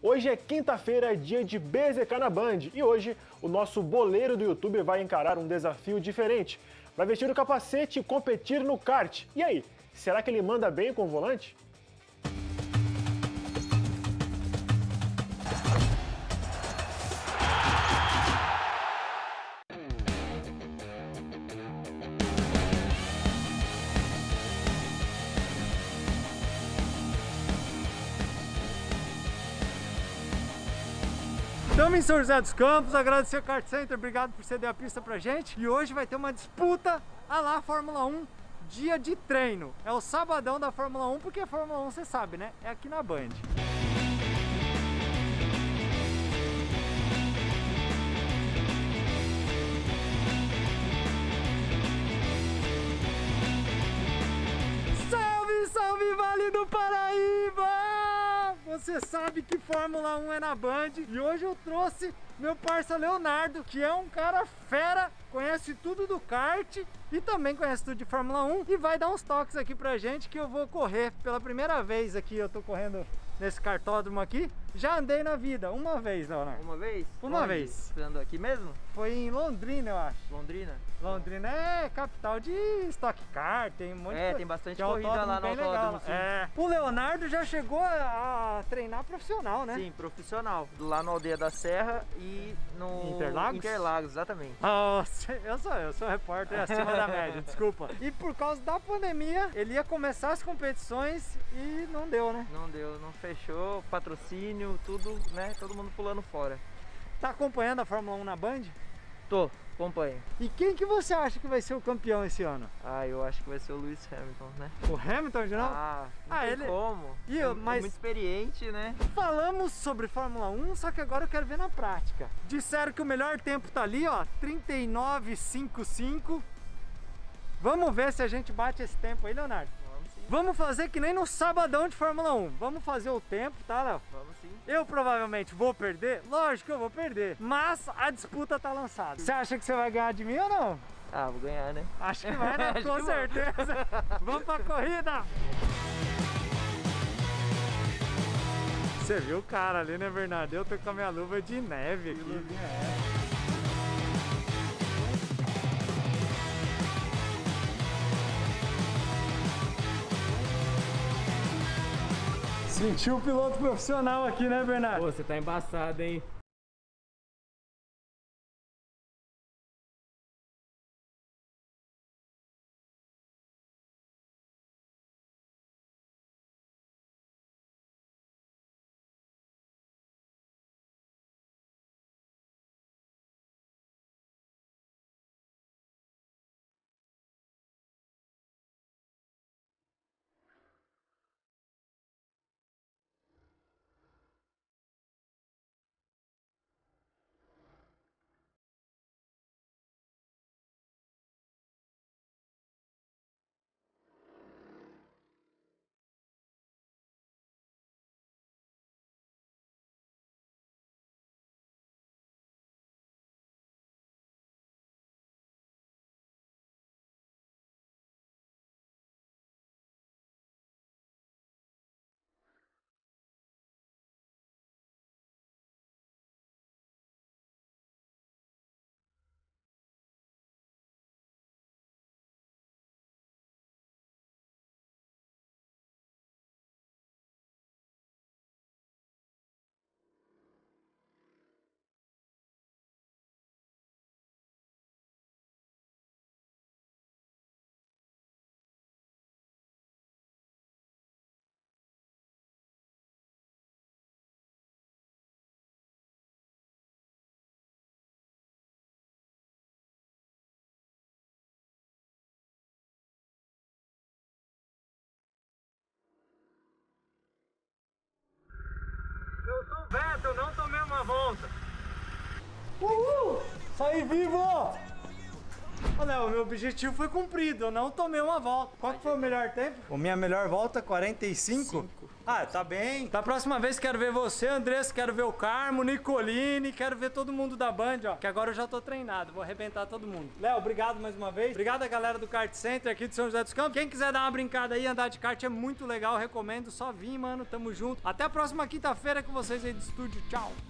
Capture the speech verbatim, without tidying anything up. Hoje é quinta-feira, dia de B Z K na Band, e hoje o nosso boleiro do YouTube vai encarar um desafio diferente. Vai vestir o capacete e competir no kart. E aí, será que ele manda bem com o volante? Estamos em São José dos Campos, agradecer ao Kart Center, obrigado por ceder a pista pra gente. E hoje vai ter uma disputa à lá Fórmula um, dia de treino. É o sabadão da Fórmula um, porque a Fórmula um você sabe, né? É aqui na Band. Salve, salve Vale do Paraíba! Você sabe que Fórmula um é na Band e hoje eu trouxe meu parça Leonardo, que é um cara fera, conhece tudo do kart e também conhece tudo de Fórmula um e vai dar uns toques aqui pra gente que eu vou correr pela primeira vez aqui. Eu tô correndo nesse kartódromo aqui. Já andei na vida, uma vez, Leonardo. Uma vez? Uma Onde? vez. Você andou aqui mesmo? Foi em Londrina, eu acho. Londrina? Londrina é capital de STOCK CAR, tem um monte é, de coisa. É, tem bastante corrida lá no autódromo. É. O Leonardo já chegou a treinar profissional, né? Sim, profissional. Lá na Aldeia da Serra e no... Interlagos? Interlagos, exatamente. Nossa, eu sou, eu sou repórter acima da média, desculpa. E por causa da pandemia, ele ia começar as competições e não deu, né? Não deu, não fez. Fechou, patrocínio, tudo, né? Todo mundo pulando fora. Tá acompanhando a Fórmula um na Band? Tô, acompanho. E quem que você acha que vai ser o campeão esse ano? Ah, eu acho que vai ser o Lewis Hamilton, né? O Hamilton de novo? Ah, não ah, tem ele... como. E eu, é, mas... é muito experiente, né? Falamos sobre Fórmula um, só que agora eu quero ver na prática. Disseram que o melhor tempo tá ali, ó, trinta e nove cinquenta e cinco. Vamos ver se a gente bate esse tempo aí, Leonardo. Vamos fazer que nem no sabadão de Fórmula um. Vamos fazer o tempo, tá, Léo? Vamos sim. Eu provavelmente vou perder? Lógico que eu vou perder. Mas a disputa tá lançada. Você acha que você vai ganhar de mim ou não? Ah, vou ganhar, né? Acho que vai, né? Com certeza. Vamos pra corrida! Você viu o cara ali, né, Bernardo? Eu tô com a minha luva de neve aqui. Luva de neve. Sentiu o piloto profissional aqui, né, Bernardo? Pô, você tá embaçado, hein? Eu sou o Beto, não tomei uma volta. Uhul! Saí vivo! Olha, o meu objetivo foi cumprido, eu não tomei uma volta. Qual que foi o melhor tempo? A minha melhor volta, quarenta e cinco. Cinco. Ah, tá bem. Da próxima vez quero ver você, Andressa, quero ver o Carmo, Nicolini, quero ver todo mundo da Band, ó. Que agora eu já tô treinado, vou arrebentar todo mundo. Léo, obrigado mais uma vez. Obrigado a galera do Kart Center aqui de São José dos Campos. Quem quiser dar uma brincada aí, andar de kart é muito legal, recomendo. Só vim, mano, tamo junto. Até a próxima quinta-feira com vocês aí do estúdio, tchau.